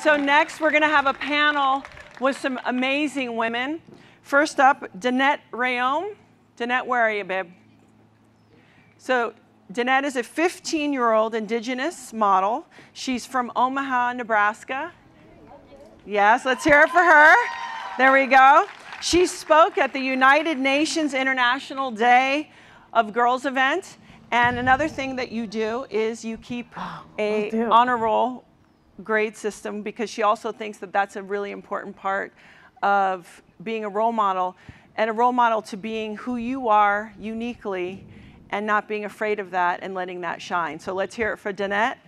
So next, we're going to have a panel with some amazing women. First up, Daunnette Reyome. Daunnette, where are you, babe? So Daunnette is a 15-year-old indigenous model. She's from Omaha, Nebraska. Yes, let's hear it for her. There we go. She spoke at the United Nations International Day of Girls event. And another thing that you do is you keep a honor roll grade system, because she also thinks that that's a really important part of being a role model, and a role model to being who you are uniquely and not being afraid of that and letting that shine. So let's hear it for Daunnette.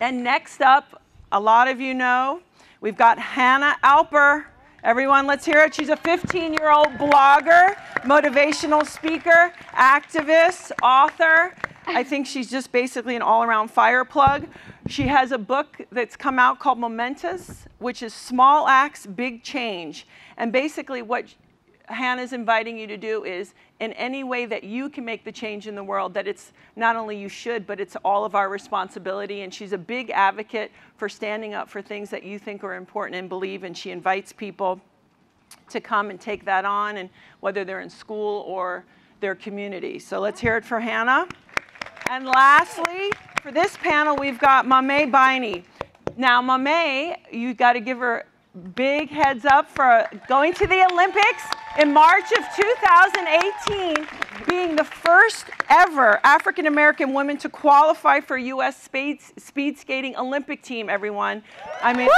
And next up, a lot of you know, we've got Hannah Alper. Everyone, let's hear it. She's a 15-year-old blogger, motivational speaker, activist, author. I think she's just basically an all-around fireplug. She has a book that's come out called Momentous, which is Small Acts, Big Change. And basically what Hannah's inviting you to do is, in any way that you can make the change in the world, that it's not only you should, but it's all of our responsibility. And she's a big advocate for standing up for things that you think are important and believe, and she invites people to come and take that on, and whether they're in school or their community. So let's hear it for Hannah. And lastly, for this panel, we've got Maame Biney. Now, Maame, you've got to give her big heads up for going to the Olympics in March of 2018, being the first ever African-American woman to qualify for U.S. speed skating Olympic team, everyone. I mean,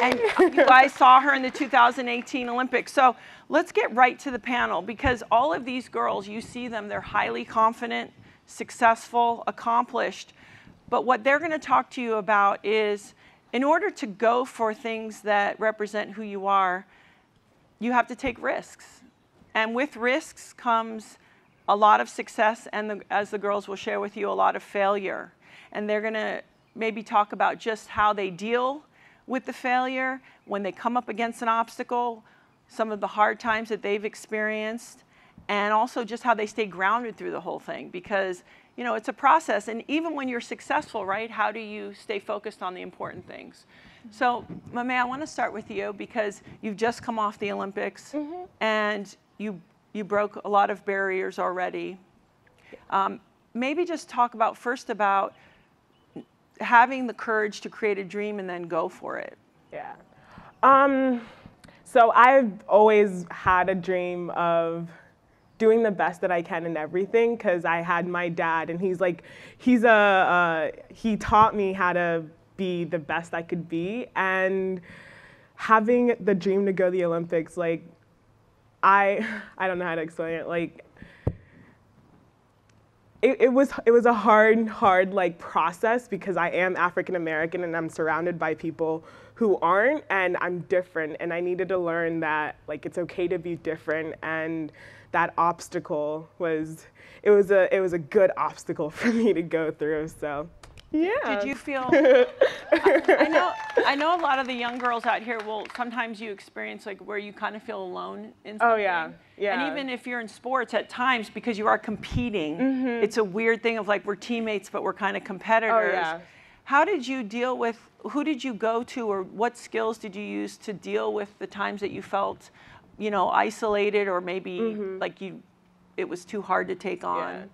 and you guys saw her in the 2018 Olympics. So let's get right to the panel, because all of these girls, you see them, they're highly confident, successful, accomplished. But what they're going to talk to you about is, in order to go for things that represent who you are, you have to take risks. And with risks comes a lot of success, and as the girls will share with you, a lot of failure. And they're going to maybe talk about just how they deal with the failure, when they come up against an obstacle, some of the hard times that they've experienced, and also just how they stay grounded through the whole thing, because you know, it's a process. And even when you're successful, right, how do you stay focused on the important things? So, Maame, I want to start with you, because you've just come off the Olympics, and you broke a lot of barriers already. Maybe just talk about, first, about having the courage to create a dream and then go for it. Yeah. So I've always had a dream of doing the best that I can in everything, because I had my dad, and he's like, he taught me how to be the best I could be. And having the dream to go to the Olympics, like, I don't know how to explain it. Like, it was a hard like process, because I am African American and I'm surrounded by people who aren't, and I'm different, and I needed to learn that, like, it's okay to be different. And that obstacle was, it was a good obstacle for me to go through. So, yeah. Did you feel, I know a lot of the young girls out here will, sometimes you experience like where you kind of feel alone in something. Oh yeah, yeah. And even if you're in sports at times, because you are competing, it's a weird thing of like, we're teammates, but we're kind of competitors. Oh, yeah. How did you deal with, who did you go to, or what skills did you use to deal with the times that you felt, you know, isolated, or maybe like it was too hard to take on? Yeah.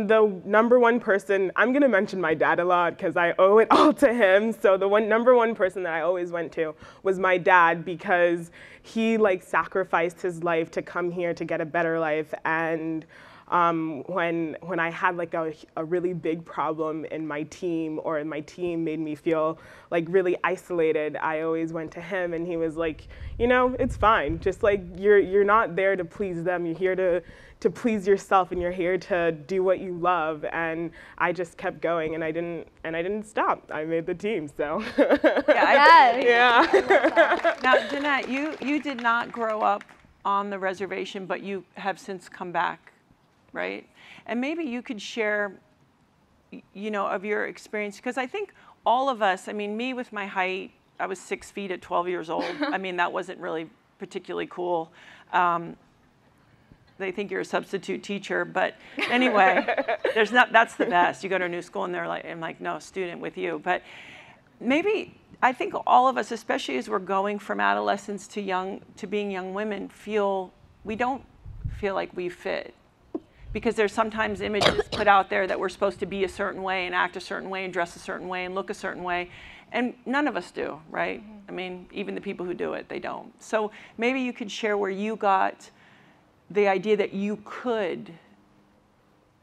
The number one person, I'm going to mention my dad a lot because I owe it all to him. So the number one person that I always went to was my dad, because he like sacrificed his life to come here to get a better life. And when I had like a really big problem in my team, or my team made me feel like really isolated, I always went to him, and he was like, you know, it's fine. Just like, you're not there to please them. You're here to please yourself, and you're here to do what you love. And I just kept going, and I didn't stop. I made the team, so. Yeah. Now, Daunnette, you did not grow up on the reservation, but you have since come back, right? And maybe you could share, you know, of your experience, because I think all of us, I mean, me with my height, I was 6 feet at 12 years old. I mean, that wasn't really particularly cool. they think you're a substitute teacher, but anyway, there's not, that's the best. You go to a new school and they're like, I'm like, no, student with you. But maybe, I think all of us, especially as we're going from adolescence to young, to being young women, feel, we don't feel like we fit. Because there's sometimes images put out there that we're supposed to be a certain way and act a certain way and dress a certain way and look a certain way. And none of us do, right? Mm-hmm. I mean, even the people who do it, they don't. So maybe you could share where you got the idea that you could,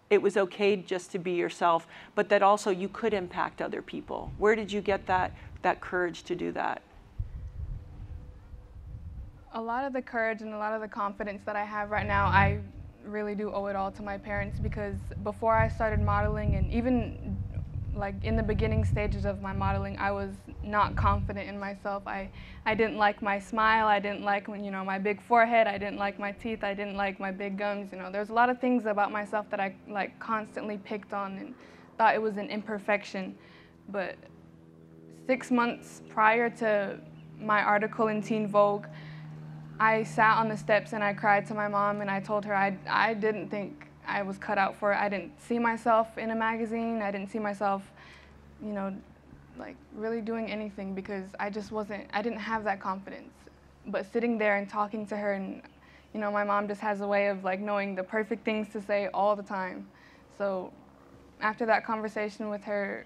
it was okay just to be yourself, but that also you could impact other people. Where did you get that courage to do that? A lot of the courage and a lot of the confidence that I have right now, I really do owe it all to my parents, because before I started modeling, and even like in the beginning stages of my modeling, I was not confident in myself. I didn't like my smile, I didn't like, when, you know, my big forehead, I didn't like my teeth, I didn't like my big gums, you know. There's a lot of things about myself that I like constantly picked on and thought it was an imperfection. But 6 months prior to my article in Teen Vogue, I sat on the steps and I cried to my mom, and I told her I didn't think I was cut out for it. I didn't see myself in a magazine. I didn't see myself, you know, like really doing anything, because I just wasn't, I didn't have that confidence. But sitting there and talking to her, and, you know, my mom just has a way of like knowing the perfect things to say all the time. So after that conversation with her,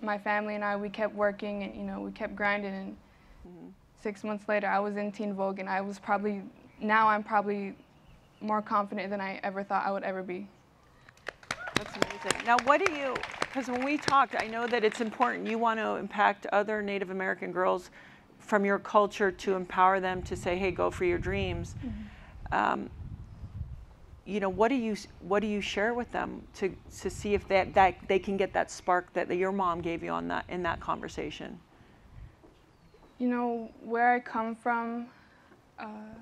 my family and I, we kept working and, you know, we kept grinding, and 6 months later, I was in Teen Vogue, and I was probably, now I'm probably more confident than I ever thought I would ever be. That's amazing. Now, what do you, because when we talked, I know that it's important, you want to impact other Native American girls from your culture to empower them to say, hey, go for your dreams. Mm-hmm. You know, what do you share with them to see if that they can get that spark that your mom gave you on that, in that conversation? You know, where I come from, a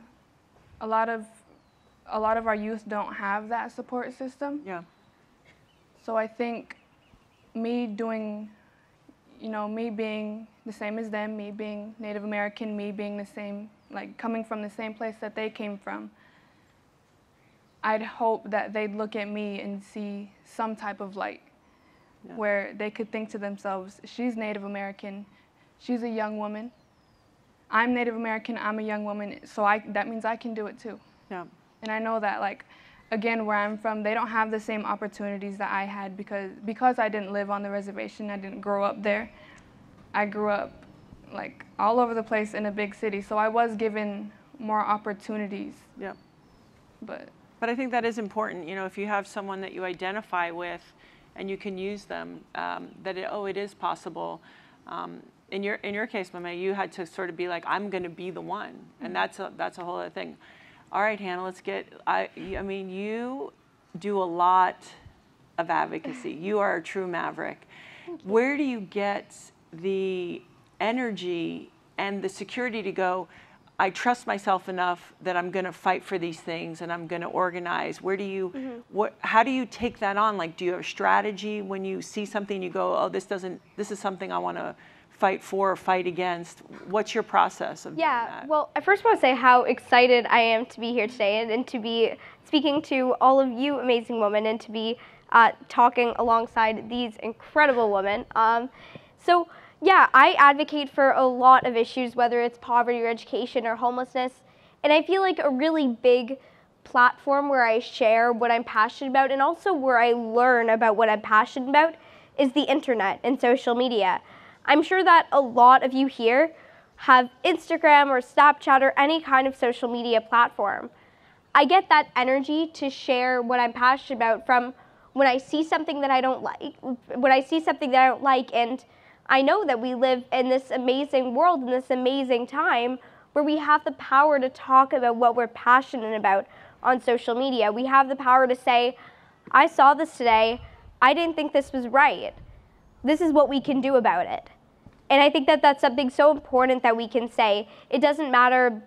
lot of our youth don't have that support system. Yeah. So I think me doing, you know, me being the same as them, me being Native American, me being the same, like coming from the same place that they came from, I'd hope that they'd look at me and see some type of light, yeah, where they could think to themselves, she's Native American, she's a young woman. I'm Native American, I'm a young woman, so that means I can do it too. Yeah. And I know that, like, again, where I'm from, they don't have the same opportunities that I had, because I didn't live on the reservation, I didn't grow up there. I grew up, like, all over the place in a big city, so I was given more opportunities. Yeah. But I think that is important, you know, if you have someone that you identify with and you can use them, that, it is possible. In your case, Maame, you had to sort of be like, I'm going to be the one, and that's a whole other thing. All right, Hannah, let's get. I mean, you do a lot of advocacy. You are a true maverick. Where do you get the energy and the security to go, I trust myself enough that I'm going to fight for these things and I'm going to organize? Where do you, how do you take that on? Like, do you have a strategy when you see something? You go, oh, this is something I want to fight for or fight against. What's your process of doing that? Well, I first want to say how excited I am to be here today and to be speaking to all of you amazing women and to be talking alongside these incredible women. So yeah, I advocate for a lot of issues, whether it's poverty or education or homelessness. And I feel like a really big platform where I share what I'm passionate about and also where I learn about what I'm passionate about is the internet and social media. I'm sure that a lot of you here have Instagram or Snapchat or any kind of social media platform. I get that energy to share what I'm passionate about from when I see something that I don't like, and I know that we live in this amazing world, in this amazing time where we have the power to talk about what we're passionate about on social media. We have the power to say, I saw this today, I didn't think this was right. This is what we can do about it. And I think that that's something so important that we can say. It doesn't matter,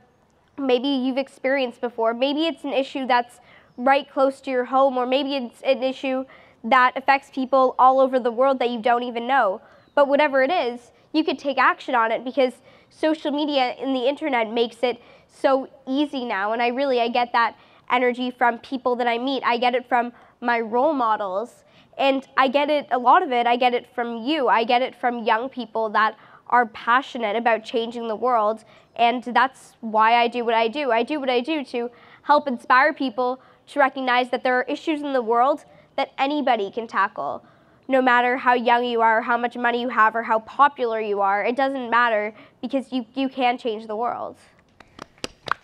maybe you've experienced before, maybe it's an issue that's right close to your home, or maybe it's an issue that affects people all over the world that you don't even know. But whatever it is, you could take action on it because social media and the internet makes it so easy now. And I get that energy from people that I meet. I get it from my role models. And I get it, a lot of it, I get it from you. I get it from young people that are passionate about changing the world. And that's why I do what I do. I do what I do to help inspire people to recognize that there are issues in the world that anybody can tackle. No matter how young you are, or how much money you have, or how popular you are, it doesn't matter, because you can change the world.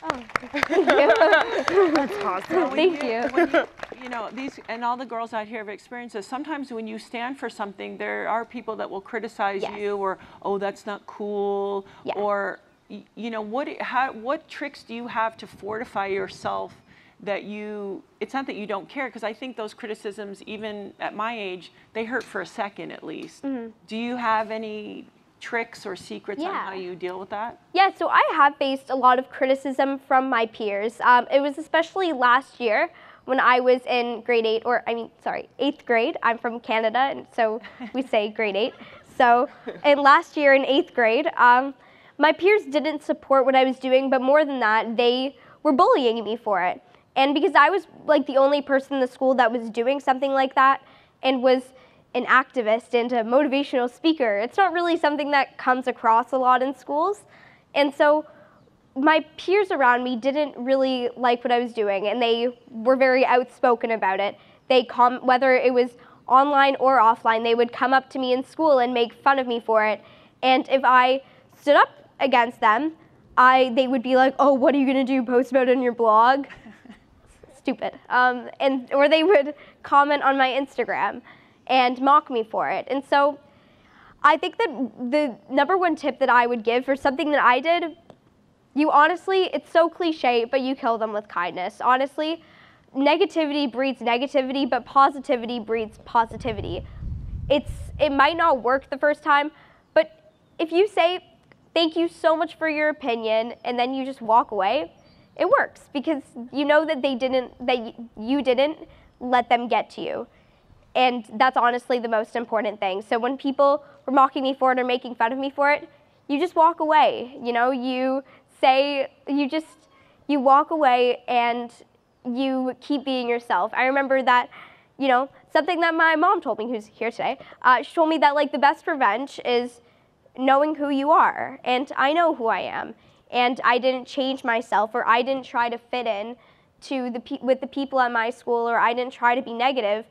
Oh, thank you. That's awesome. Thank you. You know, these and all the girls out here have experienced this. Sometimes when you stand for something, there are people that will criticize you, or, oh, that's not cool, or, you know, what tricks do you have to fortify yourself that you, it's not that you don't care, because I think those criticisms, even at my age, they hurt for a second at least. Mm-hmm. Do you have any tricks or secrets on how you deal with that? Yeah, so I have faced a lot of criticism from my peers. It was especially last year when I was in eighth grade. I'm from Canada, and so we say grade eight. So, and last year in eighth grade, my peers didn't support what I was doing, but more than that, they were bullying me for it. And because I was like the only person in the school that was doing something like that and was an activist and a motivational speaker, it's not really something that comes across a lot in schools. And so my peers around me didn't really like what I was doing, and they were very outspoken about it. They whether it was online or offline, they would come up to me in school and make fun of me for it. And if I stood up against them, they would be like, oh, what are you going to do, post about it on your blog? Stupid. Or they would comment on my Instagram and mock me for it. And so I think that the number one tip that I would give for something that I did, you honestly, it's so cliche, but you kill them with kindness. Honestly, negativity breeds negativity, but positivity breeds positivity. It might not work the first time, but if you say, thank you so much for your opinion, and then you just walk away, it works, because you know that you didn't let them get to you. And that's honestly the most important thing. So when people were mocking me for it or making fun of me for it, you just walk away. You know, you walk away and you keep being yourself. I remember that, you know, something that my mom told me, who's here today, she told me that like the best revenge is knowing who you are. And I know who I am. And I didn't change myself, or I didn't try to fit in to with the people at my school, or I didn't try to be negative,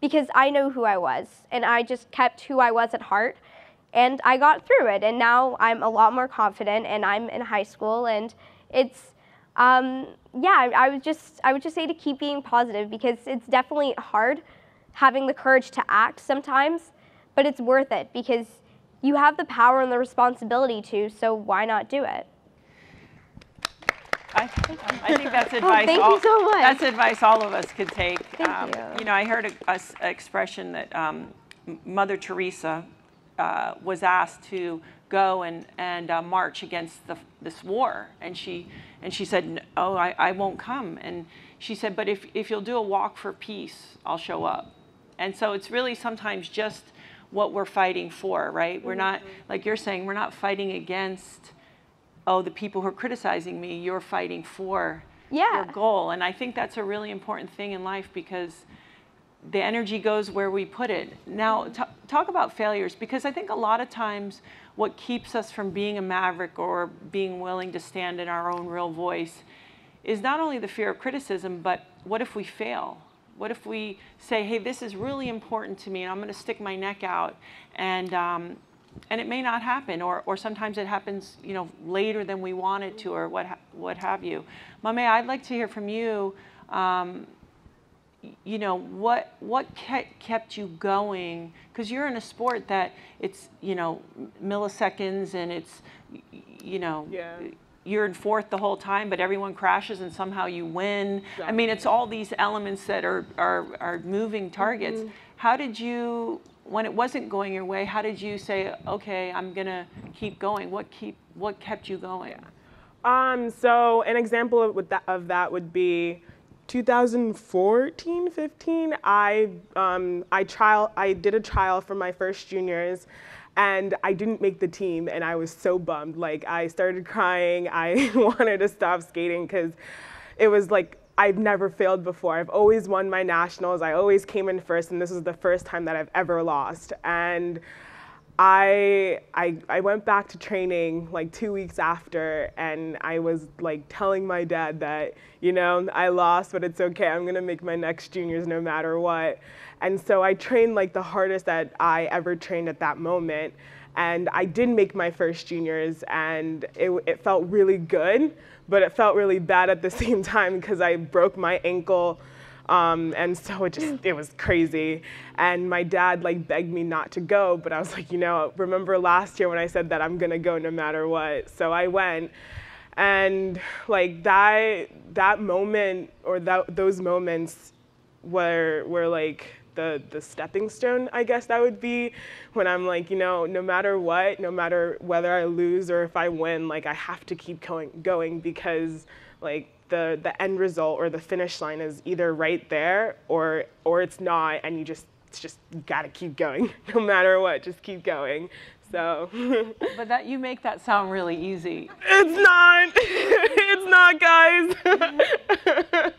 because I know who I was, and I just kept who I was at heart, and I got through it, and now I'm a lot more confident, and I'm in high school, and it's, I would just say to keep being positive, because it's definitely hard having the courage to act sometimes, but it's worth it, because you have the power and the responsibility to, so why not do it? I think that's advice. Oh, thank you so much. That's advice all of us could take. Thank you. You know, I heard an expression that Mother Teresa was asked to go and march against this war, and she said, "Oh, I won't come." And she said, "But if you'll do a walk for peace, I'll show up." And so it's really sometimes just what we're fighting for, right? Mm-hmm. We're not, like you're saying, we're not fighting against. Oh, the people who are criticizing me, you're fighting for your goal. And I think that's a really important thing in life, because the energy goes where we put it. Now, talk about failures, because I think a lot of times what keeps us from being a maverick or being willing to stand in our own real voice is not only the fear of criticism, but what if we fail? What if we say, hey, this is really important to me, and I'm going to stick my neck out, and it may not happen, or sometimes it happens, you know, later than we want it to, or what have you. Maame, I'd like to hear from you, you know, what kept you going? Because you're in a sport that it's, you know, milliseconds, and it's, you know, you're in fourth the whole time, but everyone crashes and somehow you win. Exactly. I mean, it's all these elements that are moving targets. Mm-hmm. How did you... when it wasn't going your way, how did you say, okay, I'm going to keep going? What kept you going? So an example of that would be 2014, 15. I did a trial for my first juniors, and I didn't make the team, and I was so bummed. Like, I started crying. I wanted to stop skating, because it was like I've never failed before. I've always won my nationals. I always came in first, and this is the first time that I've ever lost. And I went back to training like 2 weeks after, and I was like telling my dad that, you know, I lost, but it's okay. I'm gonna make my next juniors no matter what. And so I trained like the hardest that I ever trained at that moment. And I did make my first juniors, and it felt really good, but it felt really bad at the same time because I broke my ankle, and so it was crazy. And my dad like begged me not to go, but I was like, you know, remember last year when I said that I'm gonna go no matter what? So I went, and like that moment, or those moments were like the stepping stone, I guess that would be, when I'm like, you know, no matter what, no matter whether I lose or if I win, like I have to keep going because like the end result or the finish line is either right there or it's not, and it's just you gotta keep going no matter what, just keep going. So but that you make that sound really easy. It's not. It's not, guys.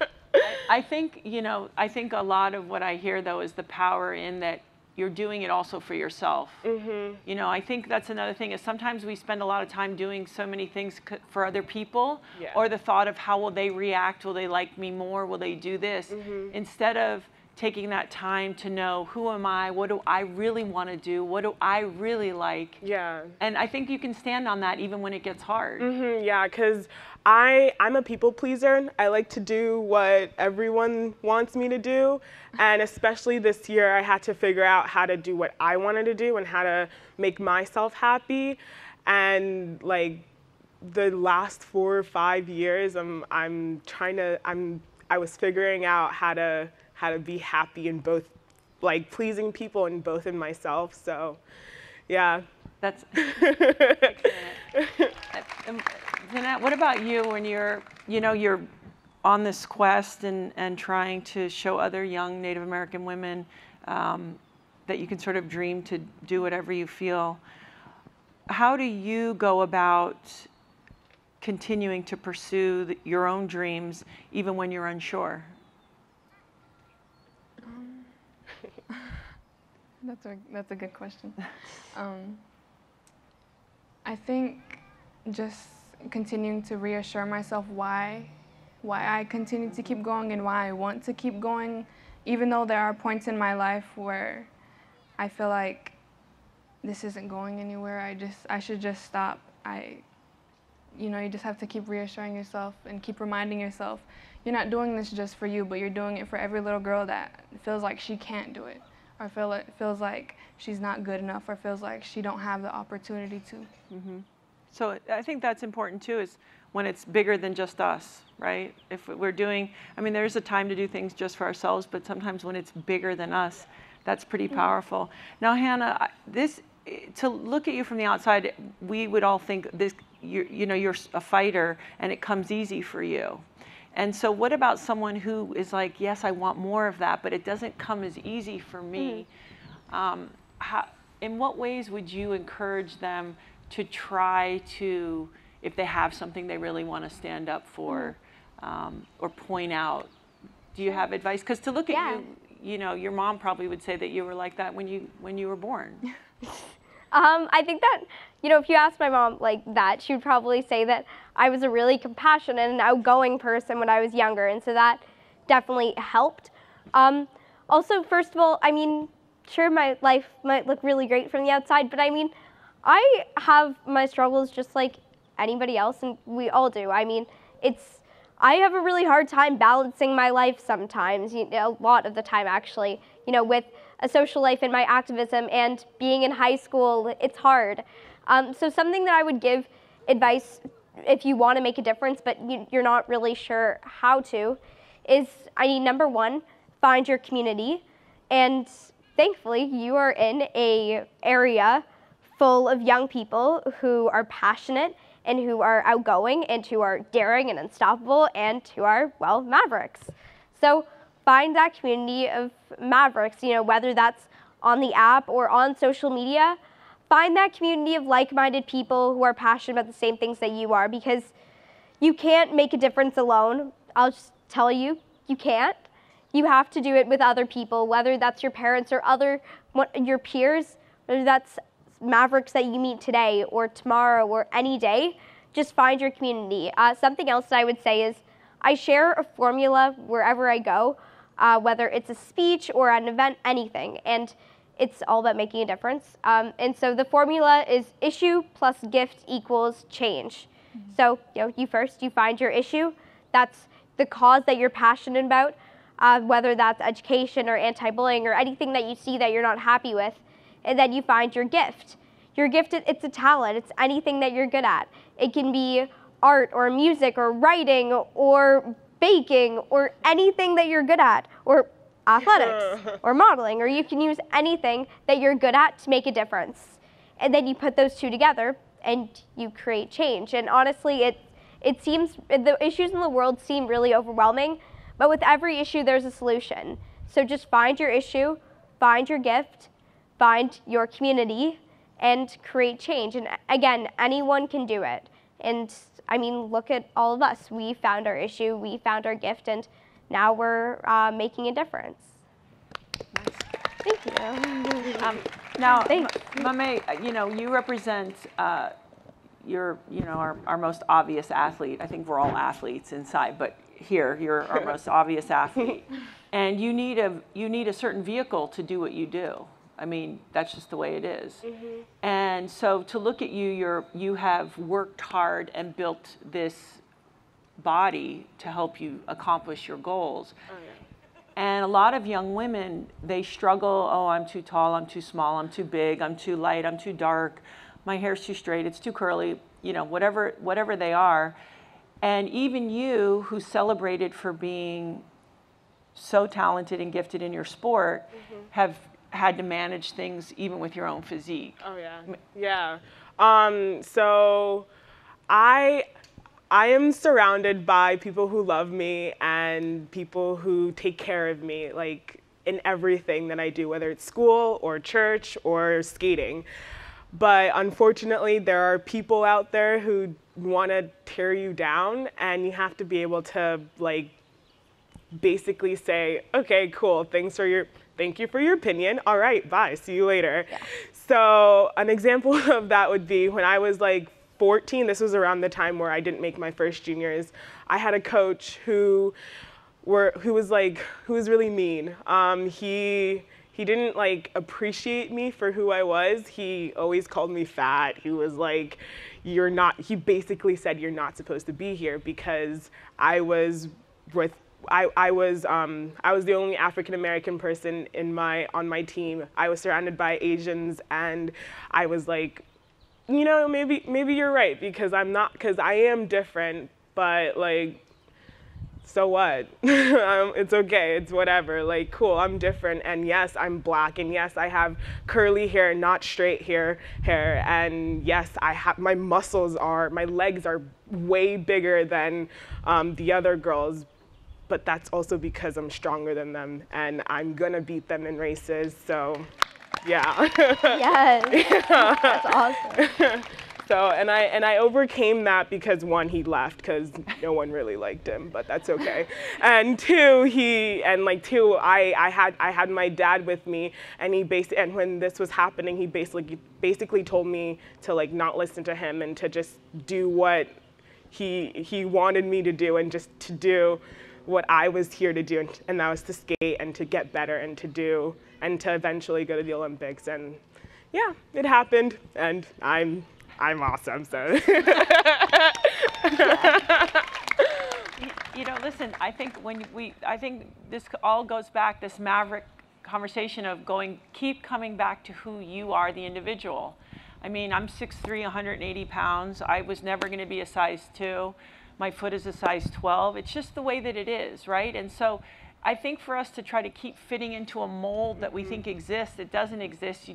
I think, you know, I think a lot of what I hear, though, is the power in that you're doing it also for yourself. Mm-hmm. You know, I think that's another thing is sometimes we spend a lot of time doing so many things for other people, yeah, or the thought of how will they react? Will they like me more? Will they do this? Mm-hmm. Instead of taking that time to know, who am I? What do I really want to do? What do I really like? Yeah. And I think you can stand on that even when it gets hard. Mm-hmm, yeah, because I'm a people pleaser. I like to do what everyone wants me to do. And especially this year, I had to figure out how to do what I wanted to do and how to make myself happy. And like the last 4 or 5 years, I was figuring out how to be happy in both, like pleasing people and both in myself. So yeah. That's Daunnette, what about you when you're on this quest and trying to show other young Native American women that you can sort of dream to do whatever you feel? How do you go about continuing to pursue your own dreams even when you're unsure? That's a good question. I think just continuing to reassure myself why I continue to keep going and why I want to keep going, even though there are points in my life where I feel like this isn't going anywhere. I should just stop. You know, you just have to keep reassuring yourself and keep reminding yourself you're not doing this just for you, but you're doing it for every little girl that feels like she can't do it, or feels like she's not good enough, or feels like she don't have the opportunity to. Mm-hmm. So I think that's important too, is when it's bigger than just us, right? If we're doing, I mean, there's a time to do things just for ourselves, but sometimes when it's bigger than us, that's pretty powerful. Now, Hannah, to look at you from the outside, we would all think you're a fighter and it comes easy for you. And so what about someone who is like, yes, I want more of that, but it doesn't come as easy for me? Mm-hmm. In what ways would you encourage them to try to, if they have something they really want to stand up for, or point out? Do you have advice? Because to look at you, you know, your mom probably would say that you were like that when you were born. I think that, you know, if you asked my mom like that, she would probably say that I was a really compassionate and outgoing person when I was younger, and so that definitely helped. Also, first of all, I mean, sure, my life might look really great from the outside, but I mean, I have my struggles just like anybody else, and we all do. I mean, I have a really hard time balancing my life sometimes, you know, a lot of the time actually, you know, with a social life and my activism and being in high school, it's hard. So something that I would give advice if you want to make a difference but you're not really sure how to is, I mean, number one, find your community. And thankfully you are in an area full of young people who are passionate and who are outgoing and who are daring and unstoppable and who are, well, mavericks. So find that community of mavericks, you know, whether that's on the app or on social media. Find that community of like-minded people who are passionate about the same things that you are, because you can't make a difference alone. I'll just tell you you can't. You have to do it with other people, whether that's your parents or your peers, whether that's Mavericks that you meet today or tomorrow or any day. Just find your community. Something else that I would say is I share a formula wherever I go, whether it's a speech or an event, anything, and it's all about making a difference. And so the formula is issue plus gift equals change. Mm-hmm. So you find your issue. That's the cause that you're passionate about, whether that's education or anti-bullying or anything that you see that you're not happy with, and then you find your gift. Your gift, it's a talent, it's anything that you're good at. It can be art or music or writing or baking or anything that you're good at, or athletics or modeling, or you can use anything that you're good at to make a difference. And then you put those two together and you create change. And honestly, it seems, the issues in the world seem really overwhelming, but with every issue there's a solution. So just find your issue, find your gift, find your community, and create change. And again, anyone can do it. And I mean, look at all of us. We found our issue, we found our gift, and now we're making a difference. Nice. Thank you. Now, Maame, you represent our most obvious athlete. I think we're all athletes inside, but here you're our most obvious athlete, and you need a certain vehicle to do what you do. I mean, that's just the way it is. Mm-hmm. And so to look at you, you have worked hard and built this body to help you accomplish your goals. Oh, yeah. And a lot of young women, they struggle, oh, I'm too tall, I'm too small, I'm too big, I'm too light, I'm too dark, my hair's too straight, it's too curly, whatever they are. And even you, who's celebrated for being so talented and gifted in your sport, mm-hmm. have had to manage things even with your own physique. Oh yeah, yeah. So I am surrounded by people who love me and people who take care of me, like in everything that I do, whether it's school or church or skating. But unfortunately, there are people out there who want to tear you down, and you have to be able to basically say, okay, cool, thank you for your opinion. All right, bye, see you later. Yeah. So an example of that would be when I was 14, this was around the time where I didn't make my first juniors. I had a coach who was really mean. He didn't appreciate me for who I was. He always called me fat. He was like, he basically said you're not supposed to be here because I was the only African-American person on my team. I was surrounded by Asians, and I was like, maybe you're right, because I am different, but so what? It's okay, it's whatever, cool, I'm different, and yes, I'm black, and yes, I have curly hair, not straight hair, and yes, my muscles are, my legs are way bigger than the other girls, but that's also because I'm stronger than them, and I'm gonna beat them in races, so yeah. Yes, yeah. That's awesome. So, and I overcame that because one, he left because no one really liked him, but that's okay. And two, I had my dad with me, and and when this was happening, he basically told me to not listen to him and to just do what he wanted me to do, and just to do what I was here to do, and that was to skate and to get better and to eventually go to the Olympics. And yeah, it happened, and I'm awesome, so. Listen, I think this all goes back, this Maverick conversation of keep coming back to who you are, the individual. I mean, I'm 6'3", 180 pounds. I was never gonna be a size 2. My foot is a size 12. It's just the way that it is, right? And so I think for us to try to keep fitting into a mold that we think exists, it doesn't exist.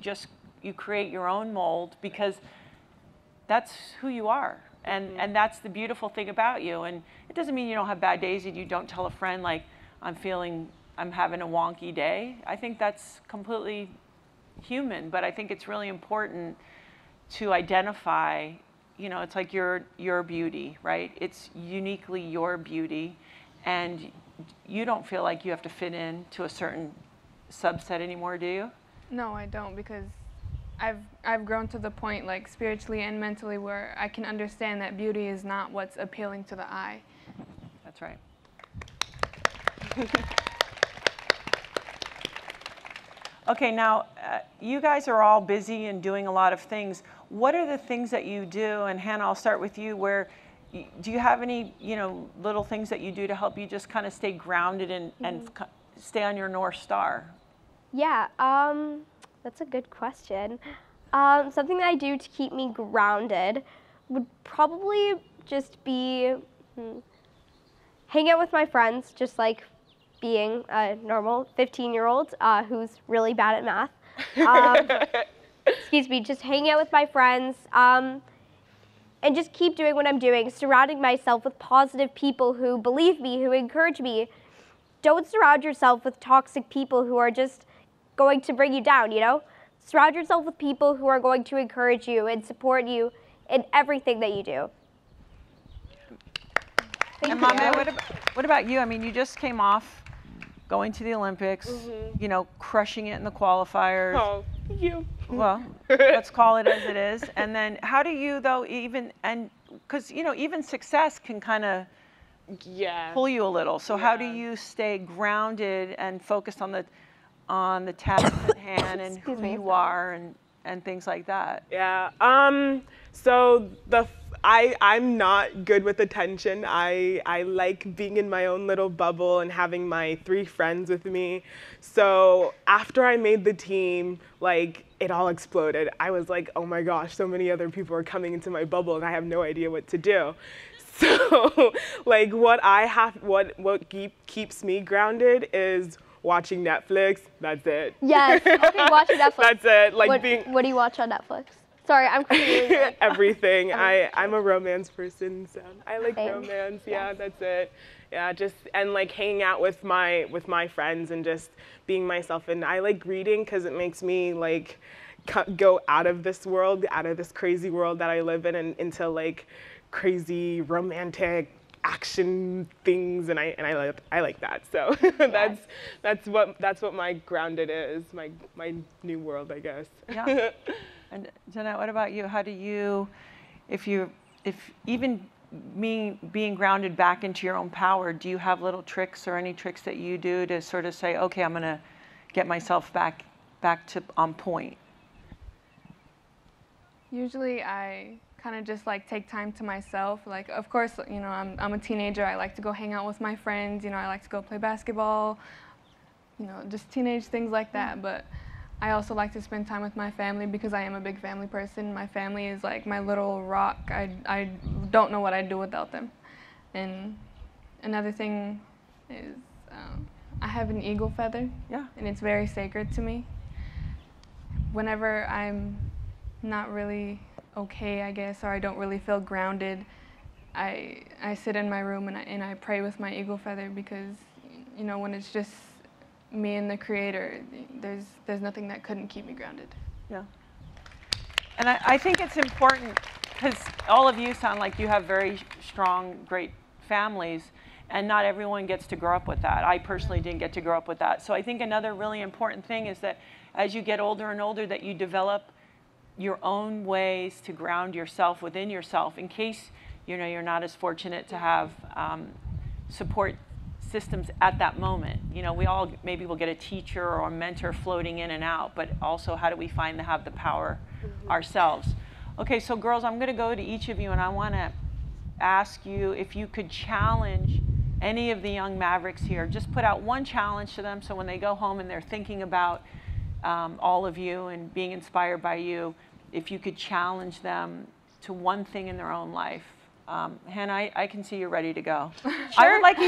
You create your own mold, because that's who you are. And that's the beautiful thing about you. And it doesn't mean you don't have bad days and you don't tell a friend, I'm having a wonky day. I think that's completely human, but I think it's really important to identify, it's your beauty, right? It's uniquely your beauty. and you don't feel like you have to fit in to a certain subset anymore, do you? No, I don't, because I've grown to the point, like, spiritually and mentally, where I can understand that beauty is not what's appealing to the eye. That's right. Okay, now, you guys are all busy and doing a lot of things. What are the things that you do? And Hannah, I'll start with you. Do you have any, little things that you do to help you just kind of stay grounded and, and stay on your North Star? Yeah, that's a good question. Something that I do to keep me grounded would probably just be hang out with my friends, just like being a normal 15-year-old who's really bad at math. Excuse me, just hanging out with my friends and just keep doing what I'm doing, surrounding myself with positive people who believe me, who encourage me. Don't surround yourself with toxic people who are just going to bring you down, Surround yourself with people who are going to encourage you and support you in everything that you do. And Maame, what about you? I mean, you just came off going to the Olympics, crushing it in the qualifiers. Oh, thank you. Well, let's call it as it is. And then how do you, though, because, even success can kind of pull you a little. So how do you stay grounded and focused on the task at hand and who you are and things like that? Yeah, so I'm not good with attention. I like being in my own little bubble and having my three friends with me. So after I made the team, it all exploded. I was like, oh my gosh, so many other people are coming into my bubble and I have no idea what to do. So what keeps me grounded is watching Netflix. That's it. Yes, okay, watching Netflix. That's it. What do you watch on Netflix? Sorry, I'm confused. Everything. I'm a romance person, so I like romance. Yeah, that's it. Yeah, just hanging out with my friends and just being myself. And I like reading because it makes me go out of this world, out of this crazy world that I live in, and into crazy romantic action things. And I like that. So that's what my grounded is. My new world, I guess. Yeah. And Daunnette, what about you? How do you, being grounded back into your own power, do you have little tricks or any tricks that you do to sort of say, okay, I'm gonna get myself back to on point? Usually I kind of just take time to myself. Of course, I'm a teenager. I like to go hang out with my friends. I like to go play basketball. Just teenage things like that. But I also like to spend time with my family because I am a big family person. My family is my little rock. I don't know what I'd do without them. And another thing is I have an eagle feather. Yeah. And it's very sacred to me. Whenever I'm not really okay, I guess, or I don't really feel grounded, I sit in my room and I pray with my eagle feather because, when it's just me and the Creator, there's nothing that couldn't keep me grounded. Yeah. And I think it's important because all of you sound like you have very strong, great families, and not everyone gets to grow up with that. I personally didn't get to grow up with that. So I think another really important thing is that as you get older and older, that you develop your own ways to ground yourself within yourself in case, you're not as fortunate to have support systems at that moment. We all maybe will get a teacher or a mentor floating in and out, but also how do we have the power ourselves? Okay, so girls, I'm gonna go to each of you and I wanna ask you if you could challenge any of the young Mavericks here. Just put out one challenge to them so when they go home and they're thinking about all of you and being inspired by you, if you could challenge them to one thing in their own life. Hannah, I can see you're ready to go. Sure. I would like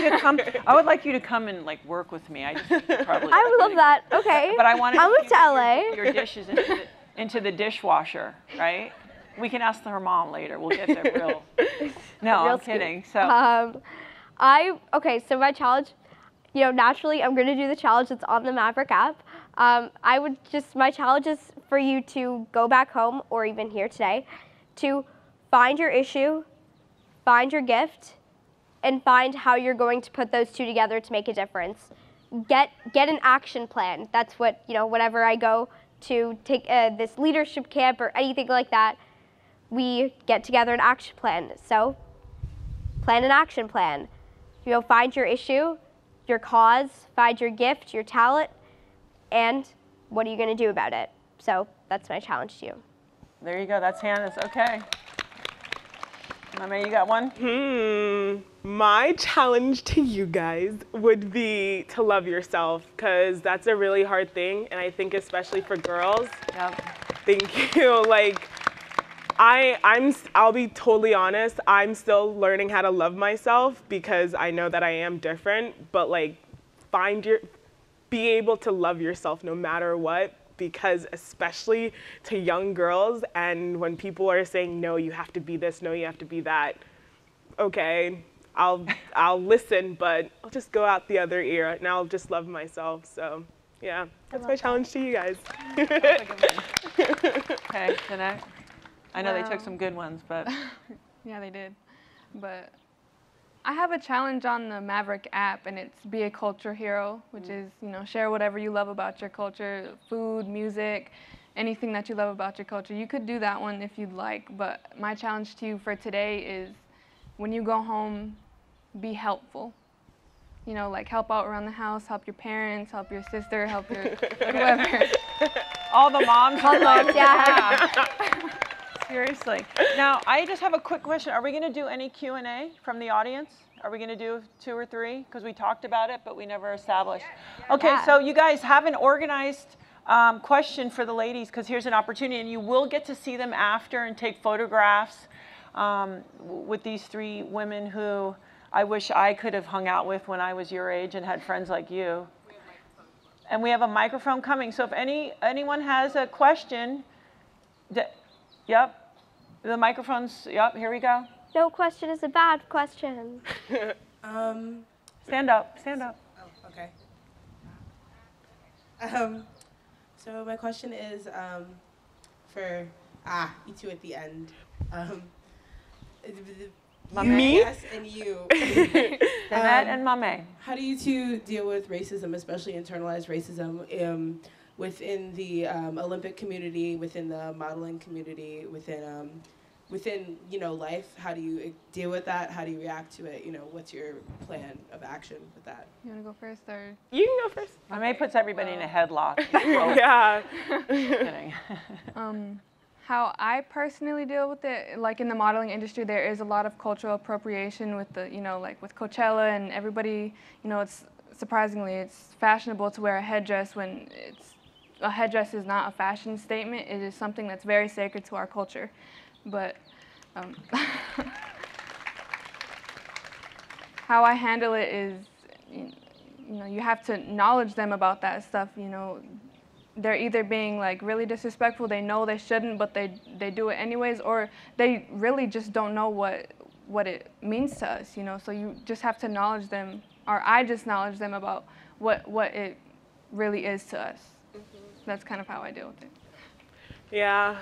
you to come and work with me. I just think you're probably. I would love that. Okay. But I want to LA. Your dishes into the dishwasher, right? We can ask her mom later. We'll get the real. No, I'm kidding. So. So my challenge, naturally, I'm going to do the challenge that's on the Maverick app. My challenge is for you to go back home or even here today, to find your issue. Find your gift, and find how you're going to put those two together to make a difference. Get an action plan. That's what, you know, whenever I go to take this leadership camp or anything like that, we get together an action plan. So plan an action plan. You know, find your issue, your cause, find your gift, your talent, and what are you going to do about it? So that's my challenge to you. There you go. That's Hannah's. Okay. Maame, you got one? My challenge to you guys would be to love yourself, because that's a really hard thing, and I think especially for girls. Yep. Thank you. Like, I'll be totally honest, I'm still learning how to love myself because I know that I am different, but like, be able to love yourself no matter what, because especially to young girls, and when people are saying, no, you have to be this, no, you have to be that, okay, I'll listen, but I'll just go out the other ear and I'll just love myself. So yeah, that's my challenge to you guys. Okay, the next. I know they took some good ones, but. Yeah, they did. But I have a challenge on the Maverick app, and it's be a culture hero, which is, you know, share whatever you love about your culture, food, music, anything that you love about your culture. You could do that one if you'd like, but my challenge to you for today is when you go home, be helpful. You know, like help out around the house, help your parents, help your sister, help your whoever. All the moms. All the moms, yeah. Seriously. Now, I just have a quick question. Are we going to do any Q&A from the audience? Are we going to do 2 or 3? Because we talked about it, but we never established. Okay, so you guys have an organized question for the ladies, because here's an opportunity, and you will get to see them after and take photographs with these 3 women who I wish I could have hung out with when I was your age and had friends like you. And we have a microphone coming. So if anyone has a question, yep. The microphones, yep, here we go. No question is a bad question. Stand up. Oh, okay. So my question is for, you two at the end. Me? Yes, and you. Daunnette and Maame. How do you two deal with racism, especially internalized racism, within the Olympic community, within the modeling community, within you know, life? How do you deal with that? How do you react to it? You know, what's your plan of action with that? You want to go first, or you can go first. Maame puts everybody in a headlock. Yeah. Kidding. How I personally deal with it, like in the modeling industry, there is a lot of cultural appropriation with the, you know, like with Coachella and everybody. You know, surprisingly, it's fashionable to wear a headdress when a headdress is not a fashion statement. It is something that's very sacred to our culture. But how I handle it is, you know, you have to acknowledge them about that stuff. You know, they're either being like really disrespectful, they know they shouldn't, but they do it anyways, or they really just don't know what it means to us. You know, so you just have to acknowledge them, or I just acknowledge them about what it really is to us. That's kind of how I deal with it. Yeah.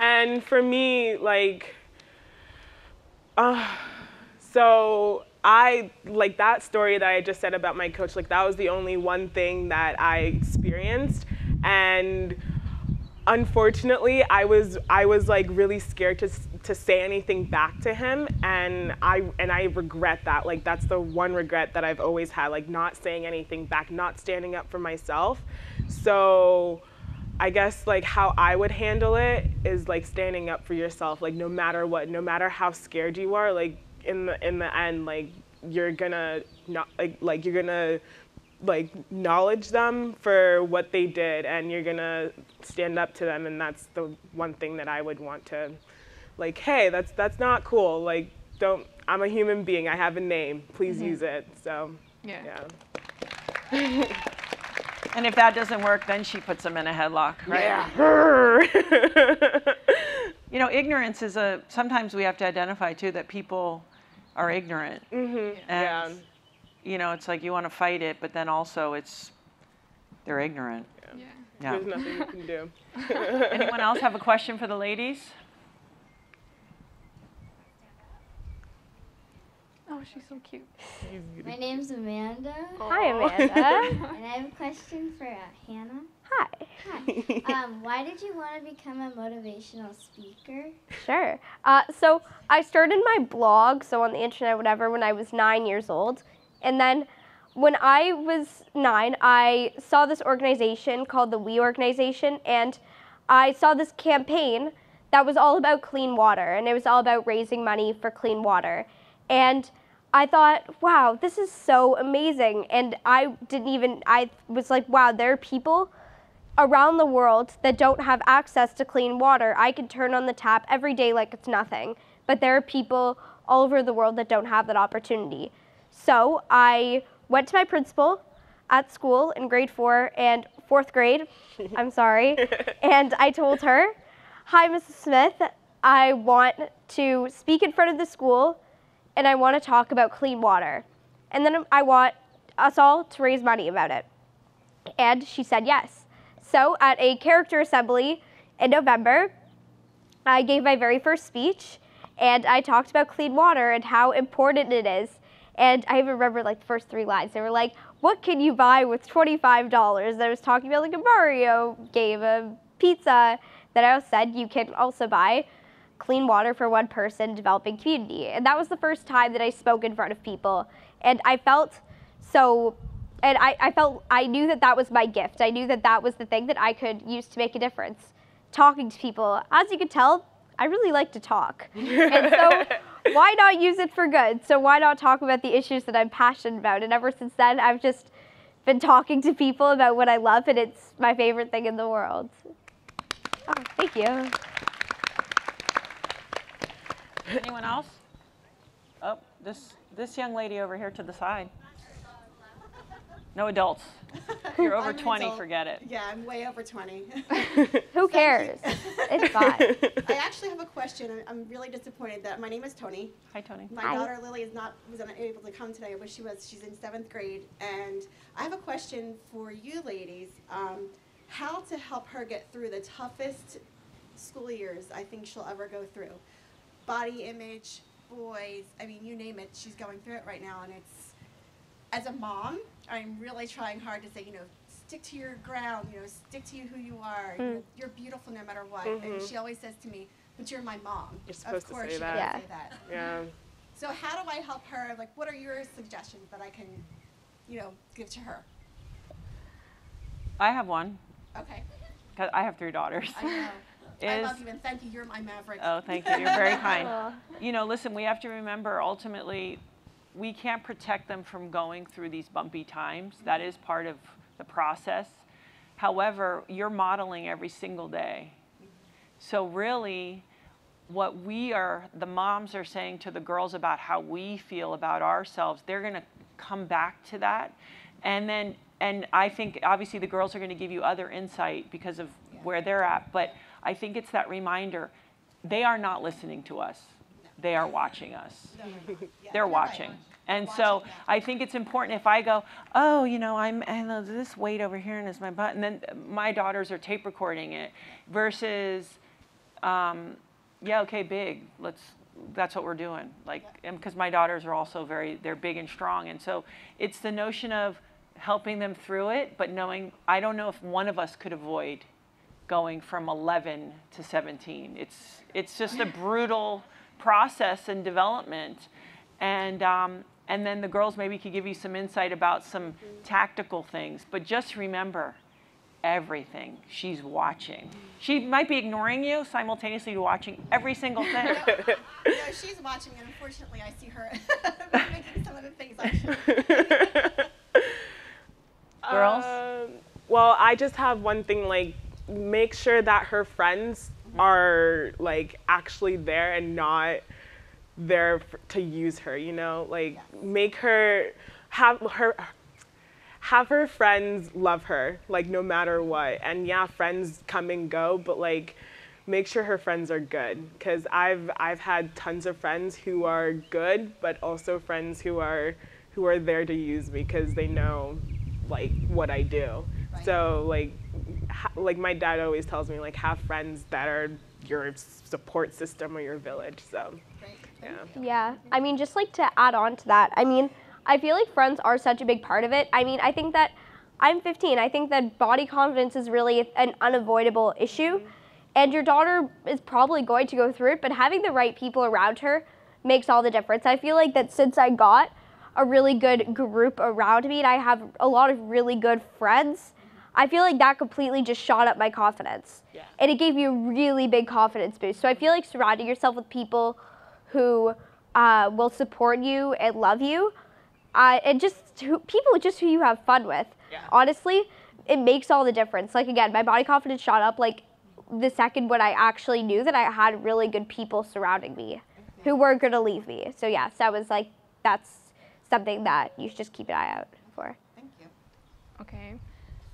And for me, like, so I, like that story that I just said about my coach, like that was the only one thing that I experienced. And unfortunately, I was like really scared to say anything back to him, and I regret that. Like that's the one regret that I've always had, like not saying anything back, not standing up for myself. So I guess like how I would handle it is like standing up for yourself, like no matter what, no matter how scared you are, like in the end, like you're gonna not like you're gonna like acknowledge them for what they did, and you're gonna stand up to them. And that's the one thing that I would want to, like, hey, that's not cool. Like, don't, I'm a human being, I have a name, please use it. So yeah. And if that doesn't work, then she puts them in a headlock, right? Yeah. You know, ignorance is sometimes we have to identify too that people are ignorant. And you know, it's like you want to fight it, but then also it's, they're ignorant. Yeah. There's nothing you can do. Anyone else have a question for the ladies? she's so cute. My name's Amanda. Aww. Hi, Amanda. And I have a question for Hannah. Hi. Hi. Why did you want to become a motivational speaker? Sure. So I started my blog, so on the internet, whatever, when I was 9 years old. And then when I was 9, I saw this organization called the WE organization, and I saw this campaign that was all about clean water, and it was all about raising money for clean water. And I thought, wow, this is so amazing. And I was like, wow, there are people around the world that don't have access to clean water. I can turn on the tap every day like it's nothing, but there are people all over the world that don't have that opportunity. So I went to my principal at school in fourth grade, I'm sorry, and I told her, hi, Mrs. Smith, I want to speak in front of the school and I want to talk about clean water. And then I want us all to raise money about it. And she said yes. So at a character assembly in November, I gave my very first speech and I talked about clean water and how important it is. And I even remember like the first 3 lines. They were like, what can you buy with $25? And I was talking about like a Mario game, a pizza. That I said you can also buy clean water for one person, developing community. And that was the first time that I spoke in front of people. And I felt so, and I knew that that was my gift. I knew that that was the thing that I could use to make a difference, talking to people. As you can tell, I really like to talk. And so why not use it for good? So why not talk about the issues that I'm passionate about? And ever since then, I've just been talking to people about what I love, and it's my favorite thing in the world. Oh, thank you. Anyone else? Oh, this young lady over here to the side. No adults. You're over 20, forget it. Yeah, I'm way over 20. Who cares? It's fine. I actually have a question. I'm really disappointed that my name is Tony. Hi, Tony. My daughter Lily was unable to come today. I wish she was. She's in 7th grade, and I have a question for you, ladies. How to help her get through the toughest school years I think she'll ever go through. Body image, boys, I mean, you name it, she's going through it right now, and it's, as a mom, I'm really trying hard to say, you know, stick to your ground, you know, stick to who you are. Mm. You're beautiful no matter what. Mm-hmm. And she always says to me, but you're my mom. You're supposed to say that. Of course she can say that. Yeah. So how do I help her? Like, what are your suggestions that I can, you know, give to her? I have one. Okay. Because I have 3 daughters. I know. I love you and thank you. You're my maverick. Oh, thank you. You're very kind. Aww. You know, listen, we have to remember ultimately we can't protect them from going through these bumpy times. That is part of the process. However, you're modeling every single day. So really what the moms are saying to the girls about how we feel about ourselves, they're going to come back to that. And I think, obviously, the girls are going to give you other insight because of where they're at. But I think it's that reminder. They are not listening to us. No. They are watching us. No. Yeah. They're watching. Right. And so I think it's important if I go, oh, you know, I know this weight over here and it's my butt. And then my daughters are tape recording it versus, yeah, okay, big. That's what we're doing. Like, because my daughters are also they're big and strong. And so it's the notion of helping them through it, but knowing, I don't know if one of us could avoid going from 11 to 17. It's just a brutal process and development. And then the girls maybe could give you some insight about some tactical things, but just remember everything. She's watching. She might be ignoring you, simultaneously watching every single thing. No, she's watching, and unfortunately I see her making some of the things I should. Girls? Well, I just have one thing, like, make sure that her friends are, like, actually there and not there to use her, you know? Like, make her, have her friends love her, like, no matter what. And, yeah, friends come and go, but, like, make sure her friends are good. Because I've had tons of friends who are good, but also friends who are there to use me because they know, like, what I do. Right. So like my dad always tells me, like, have friends that are your support system or your village. So Yeah. I mean, just like to add on to that, I mean, I feel like friends are such a big part of it. I mean, I think that I'm 15. I think that body confidence is really an unavoidable issue. And your daughter is probably going to go through it, but having the right people around her makes all the difference. I feel like that since I got a really good group around me and I have a lot of really good friends, I feel like that completely just shot up my confidence. Yeah. And it gave me a really big confidence boost. So I feel like surrounding yourself with people who will support you and love you, and just people who you have fun with. Yeah. Honestly, it makes all the difference. Like again, my body confidence shot up like the second when I actually knew that I had really good people surrounding me who weren't gonna leave me. So yeah, so I was like, that's something that you should just keep an eye out for. Thank you. Okay,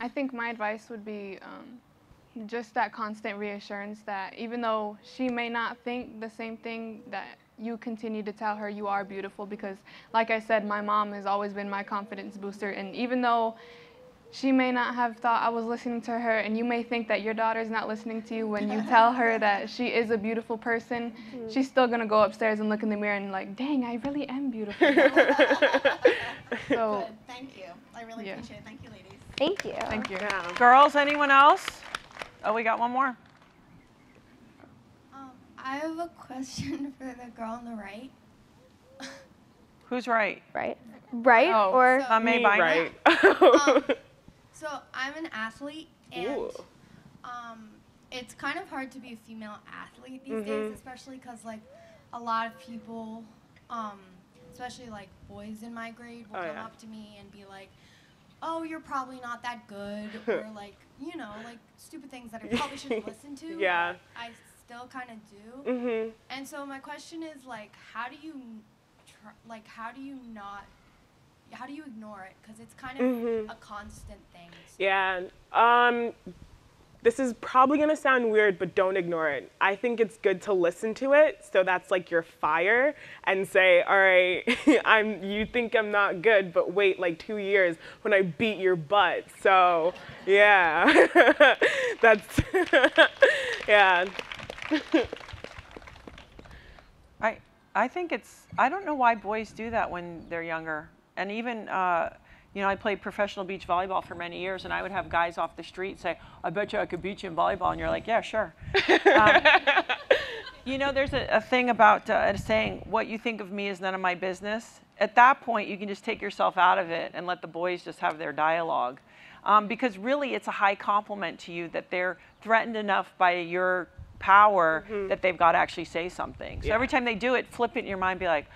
I think my advice would be just that constant reassurance that even though she may not think the same thing, that you continue to tell her you are beautiful, because like I said, my mom has always been my confidence booster. And even though she may not have thought I was listening to her, and you may think that your daughter's not listening to you, when you tell her that she is a beautiful person, she's still gonna go upstairs and look in the mirror and like, dang, I really am beautiful. So, good. Thank you. I really appreciate it. Thank you, ladies. Thank you. Thank you. Yeah. Girls, anyone else? Oh, we got one more. I have a question for the girl on the right. Who's right? Right. Right? Oh, or so Maame Biney? Right. So I'm an athlete, and it's kind of hard to be a female athlete these days, especially because like a lot of people, especially like boys in my grade, will come up to me and be like, "Oh, you're probably not that good," or like, you know, like stupid things that I probably shouldn't listen to. Yeah. I still kind of do. And so my question is like, how do you ignore it? Because it's kind of a constant thing. So. Yeah. This is probably going to sound weird, but don't ignore it. I think it's good to listen to it. So that's like your fire, and say, all right, you think I'm not good, but wait like 2 years when I beat your butt. So yeah, that's, yeah. I think it's, I don't know why boys do that when they're younger. And even, you know, I played professional beach volleyball for many years, and I would have guys off the street say, "I bet you I could beat you in volleyball." And you're like, "Yeah, sure." You know, there's a thing about saying, "What you think of me is none of my business." At that point, you can just take yourself out of it and let the boys just have their dialogue. Because really, it's a high compliment to you that they're threatened enough by your power that they've got to actually say something. So every time they do it, flip it in your mind, be like,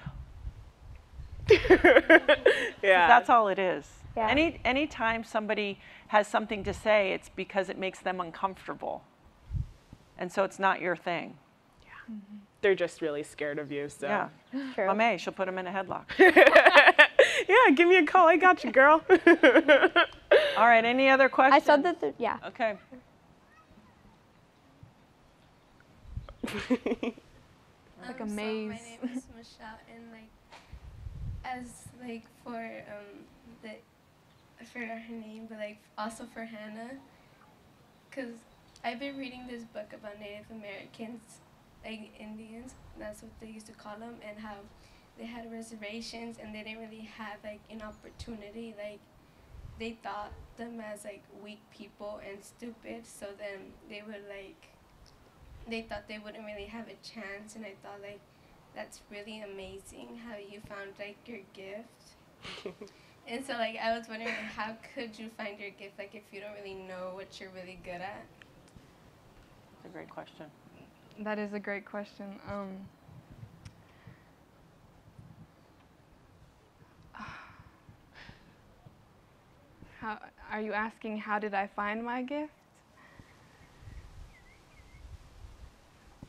yeah, that's all it is. Yeah. Any time somebody has something to say, it's because it makes them uncomfortable, and so it's not your thing. Yeah, they're just really scared of you. So yeah, true. Maame, she'll put them in a headlock. Yeah, give me a call. I got you, girl. All right. Any other questions? I said that. Yeah. Okay. Like a maze. So my name is Michelle, and like, as like for I forgot her name, but like also for Hannah, because I've been reading this book about Native Americans, like Indians, that's what they used to call them, and how they had reservations and they didn't really have like an opportunity, like they thought them as like weak people and stupid, so then they were like, they thought they wouldn't really have a chance. And I thought like, that's really amazing how you found like your gift. And so like, I was wondering, how could you find your gift, like if you don't really know what you're really good at? That's a great question. That is a great question. How are you asking, how did I find my gift?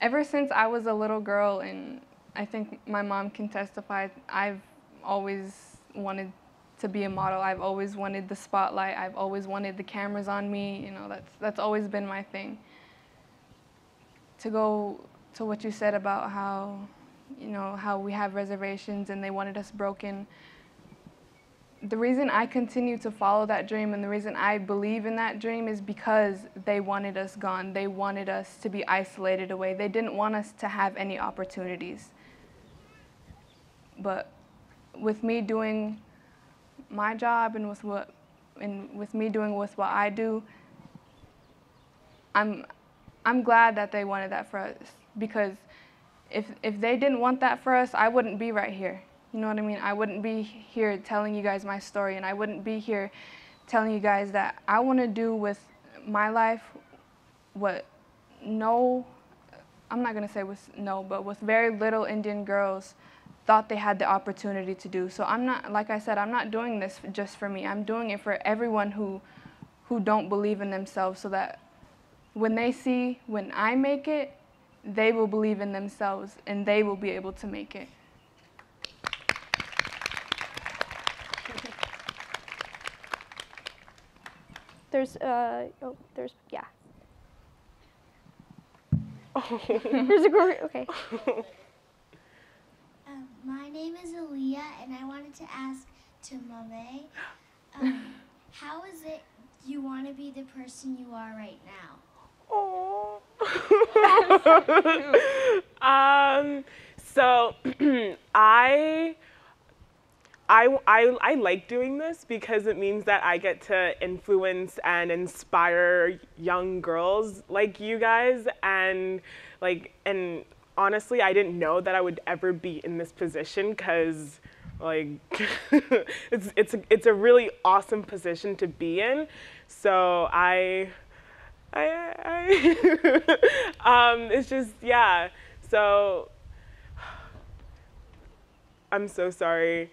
Ever since I was a little girl, and I think my mom can testify, I've always wanted to be a model. I've always wanted the spotlight. I've always wanted the cameras on me. You know, that's always been my thing. To go to what you said about how, you know, how we have reservations and they wanted us broken. The reason I continue to follow that dream and the reason I believe in that dream is because they wanted us gone. They wanted us to be isolated away. They didn't want us to have any opportunities. But with me doing my job and with what I do, I'm glad that they wanted that for us, because if they didn't want that for us, I wouldn't be right here. You know what I mean? I wouldn't be here telling you guys my story, and I wouldn't be here telling you guys that I want to do with my life what with very little Indian girls thought they had the opportunity to do. So I'm not, like I said, I'm not doing this just for me. I'm doing it for everyone who don't believe in themselves, so that when they see, when I make it, they will believe in themselves and they will be able to make it. My name is Aaliyah, and I wanted to ask to Maame, how is it you want to be the person you are right now? Oh, I like doing this because it means that I get to influence and inspire young girls like you guys, and honestly, I didn't know that I would ever be in this position, because it's a really awesome position to be in. So it's just, yeah. So I'm so sorry.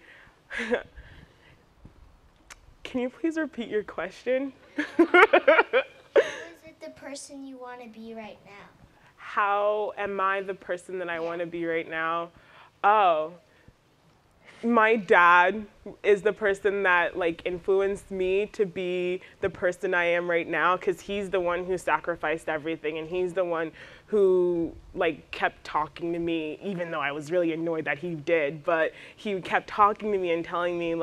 Can you please repeat your question? How is it the person you want to be right now? How am I the person that I want to be right now? Oh, my dad is the person that influenced me to be the person I am right now, because he's the one who sacrificed everything, and he's the one who kept talking to me, even though I was really annoyed that he did, but he kept talking to me and telling me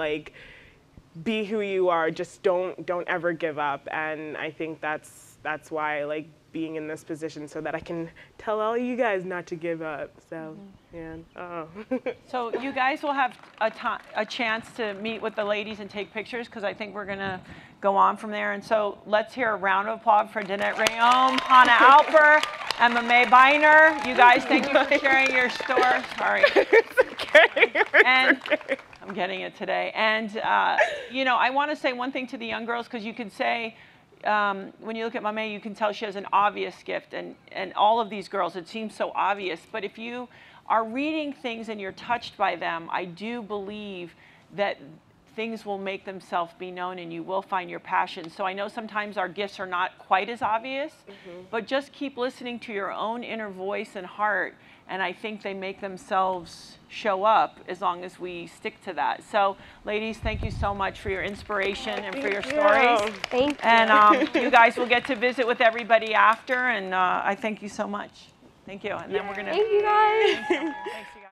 be who you are, just don't ever give up. And I think that's why I like being in this position, so that I can tell all you guys not to give up. So yeah. So you guys will have a chance to meet with the ladies and take pictures, because I think we're gonna go on from there. And so let's hear a round of applause for Daunnette Reyome, Hannah Alper, and Maame Biney. You guys, thank you for sharing your story. Sorry. It's okay. I'm getting it today. And you know, I want to say one thing to the young girls, because you could say, when you look at Maame, you can tell she has an obvious gift, and all of these girls, it seems so obvious, but if you are reading things and you're touched by them, I do believe that things will make themselves be known and you will find your passion. So I know sometimes our gifts are not quite as obvious, but just keep listening to your own inner voice and heart, and I think they make themselves show up as long as we stick to that. So ladies, thank you so much for your inspiration and for your stories. Thank you. And you guys will get to visit with everybody after, and I thank you so much. Thank you. And then we're gonna. Thank you guys. Thanks, you guys.